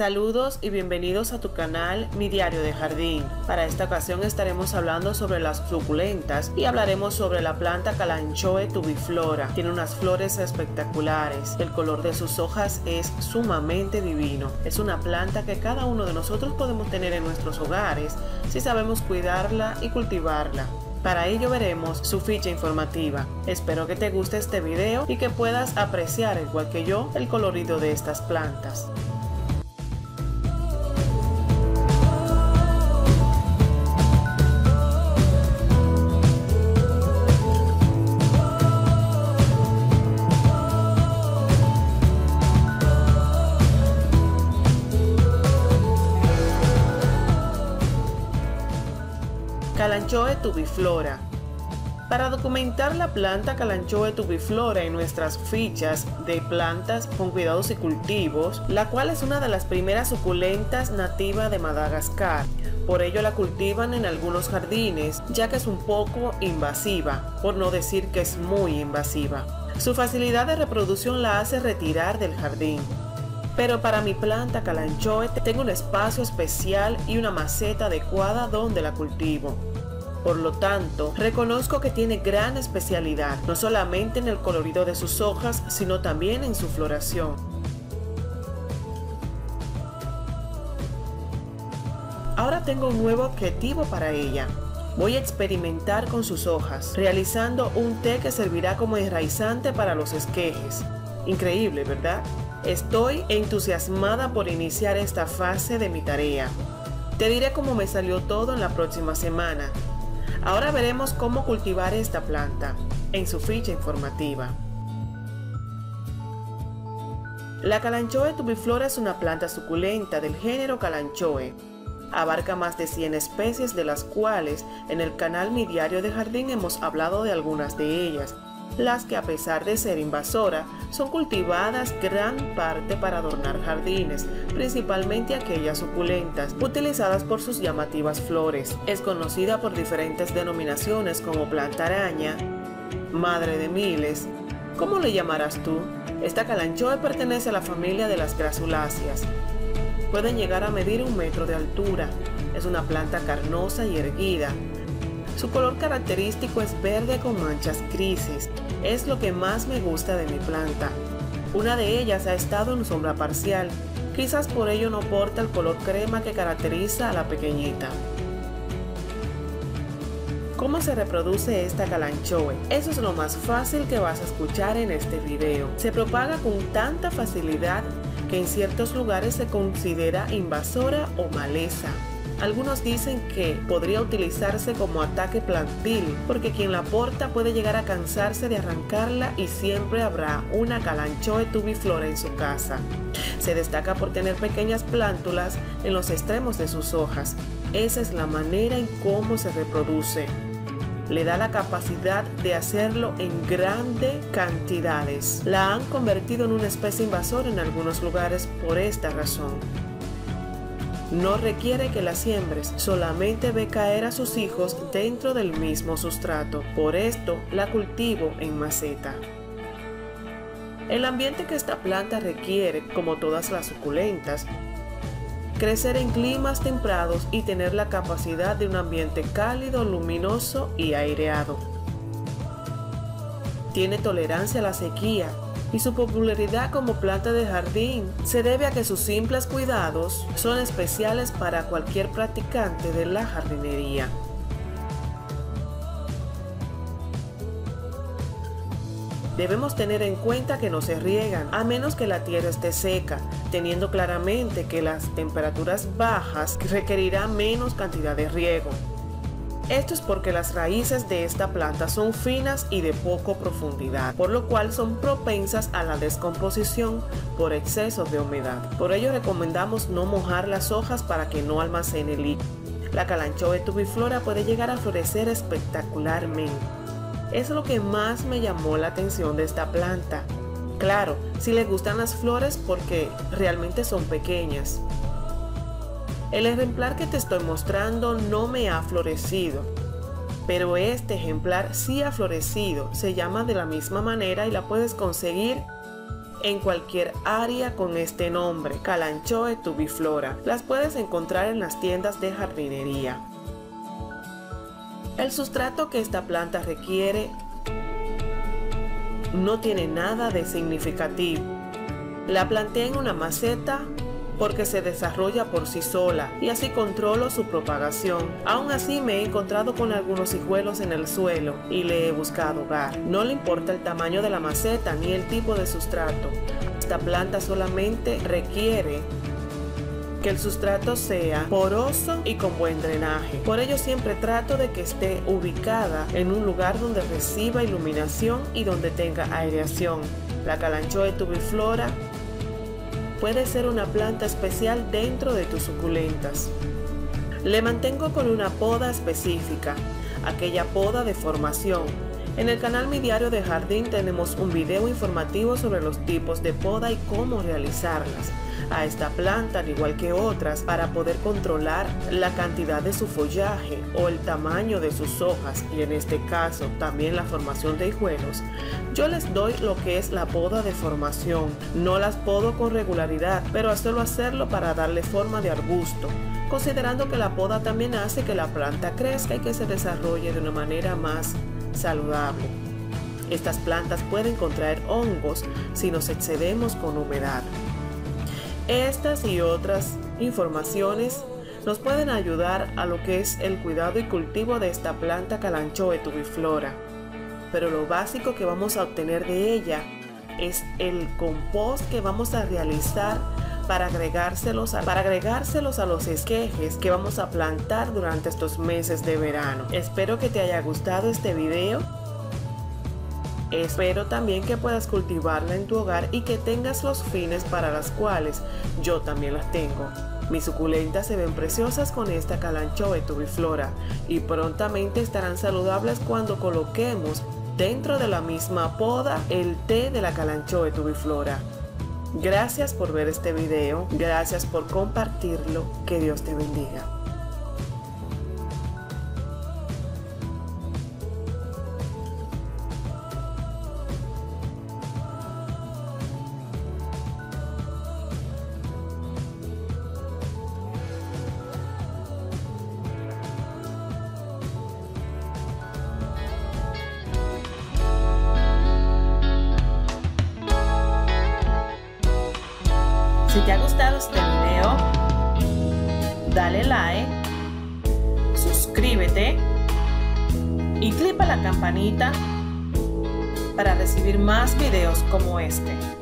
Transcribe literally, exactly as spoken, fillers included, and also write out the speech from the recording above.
Saludos y bienvenidos a tu canal Mi Diario de Jardín. Para esta ocasión estaremos hablando sobre las suculentas y hablaremos sobre la planta Kalanchoe tubiflora. Tiene unas flores espectaculares, el color de sus hojas es sumamente divino. Es una planta que cada uno de nosotros podemos tener en nuestros hogares si sabemos cuidarla y cultivarla. Para ello veremos su ficha informativa. Espero que te guste este video y que puedas apreciar, igual que yo, el colorido de estas plantas. Kalanchoe tubiflora. Para documentar la planta Kalanchoe tubiflora en nuestras fichas de plantas con cuidados y cultivos, la cual es una de las primeras suculentas nativa de Madagascar. Por ello la cultivan en algunos jardines, ya que es un poco invasiva, por no decir que es muy invasiva. Su facilidad de reproducción la hace retirar del jardín. Pero para mi planta Kalanchoe tengo un espacio especial y una maceta adecuada donde la cultivo. Por lo tanto, reconozco que tiene gran especialidad, no solamente en el colorido de sus hojas, sino también en su floración. Ahora tengo un nuevo objetivo para ella. Voy a experimentar con sus hojas, realizando un té que servirá como enraizante para los esquejes. Increíble, ¿verdad? Estoy entusiasmada por iniciar esta fase de mi tarea. Te diré cómo me salió todo en la próxima semana. Ahora veremos cómo cultivar esta planta en su ficha informativa. La Kalanchoe tubiflora es una planta suculenta del género Kalanchoe. Abarca más de cien especies, de las cuales en el canal Mi Diario de Jardín hemos hablado de algunas de ellas, las que a pesar de ser invasora, son cultivadas gran parte para adornar jardines, principalmente aquellas suculentas, utilizadas por sus llamativas flores. Es conocida por diferentes denominaciones como planta araña, madre de miles. ¿Cómo le llamarás tú? Esta Kalanchoe pertenece a la familia de las grasuláceas. Pueden llegar a medir un metro de altura. Es una planta carnosa y erguida. Su color característico es verde con manchas grises. Es lo que más me gusta de mi planta. Una de ellas ha estado en sombra parcial, quizás por ello no porta el color crema que caracteriza a la pequeñita. ¿Cómo se reproduce esta Kalanchoe? Eso es lo más fácil que vas a escuchar en este video. Se propaga con tanta facilidad que en ciertos lugares se considera invasora o maleza. Algunos dicen que podría utilizarse como ataque plantil, porque quien la porta puede llegar a cansarse de arrancarla y siempre habrá una Kalanchoe tubiflora en su casa. Se destaca por tener pequeñas plántulas en los extremos de sus hojas. Esa es la manera en cómo se reproduce. Le da la capacidad de hacerlo en grandes cantidades. La han convertido en una especie invasora en algunos lugares por esta razón. No requiere que la siembres, solamente ve caer a sus hijos dentro del mismo sustrato. Por esto, la cultivo en maceta. El ambiente que esta planta requiere, como todas las suculentas, crecer en climas templados y tener la capacidad de un ambiente cálido, luminoso y aireado. Tiene tolerancia a la sequía y su popularidad como planta de jardín se debe a que sus simples cuidados son especiales para cualquier practicante de la jardinería. Debemos tener en cuenta que no se riegan, a menos que la tierra esté seca, teniendo claramente que las temperaturas bajas requerirán menos cantidad de riego. Esto es porque las raíces de esta planta son finas y de poca profundidad, por lo cual son propensas a la descomposición por exceso de humedad. Por ello recomendamos no mojar las hojas para que no almacene líquido. La Kalanchoe tubiflora puede llegar a florecer espectacularmente. Es lo que más me llamó la atención de esta planta. Claro, si le gustan las flores porque realmente son pequeñas. El ejemplar que te estoy mostrando no me ha florecido, pero este ejemplar sí ha florecido, se llama de la misma manera y la puedes conseguir en cualquier área con este nombre, Kalanchoe tubiflora. Las puedes encontrar en las tiendas de jardinería. El sustrato que esta planta requiere no tiene nada de significativo. La planté en una maceta porque se desarrolla por sí sola y así controlo su propagación. Aún así me he encontrado con algunos hijuelos en el suelo y le he buscado hogar. No le importa el tamaño de la maceta ni el tipo de sustrato. Esta planta solamente requiere que el sustrato sea poroso y con buen drenaje. Por ello siempre trato de que esté ubicada en un lugar donde reciba iluminación y donde tenga aireación. La Kalanchoe tubiflora puede ser una planta especial dentro de tus suculentas. Le mantengo con una poda específica, aquella poda de formación. En el canal Mi Diario de Jardín tenemos un video informativo sobre los tipos de poda y cómo realizarlas. A esta planta, al igual que otras, para poder controlar la cantidad de su follaje o el tamaño de sus hojas y en este caso también la formación de hijuelos, yo les doy lo que es la poda de formación. No las podo con regularidad, pero suelo hacerlo para darle forma de arbusto, considerando que la poda también hace que la planta crezca y que se desarrolle de una manera más saludable. Estas plantas pueden contraer hongos si nos excedemos con humedad. Estas y otras informaciones nos pueden ayudar a lo que es el cuidado y cultivo de esta planta Kalanchoe tubiflora, pero lo básico que vamos a obtener de ella es el compost que vamos a realizar para agregárselos a, para agregárselos a los esquejes que vamos a plantar durante estos meses de verano. Espero que te haya gustado este video. Espero también que puedas cultivarla en tu hogar y que tengas los fines para las cuales yo también las tengo. Mis suculentas se ven preciosas con esta Kalanchoe tubiflora y prontamente estarán saludables cuando coloquemos dentro de la misma poda el té de la Kalanchoe tubiflora. Gracias por ver este video, gracias por compartirlo, que Dios te bendiga. Si te ha gustado este video, dale like, suscríbete y clica la campanita para recibir más videos como este.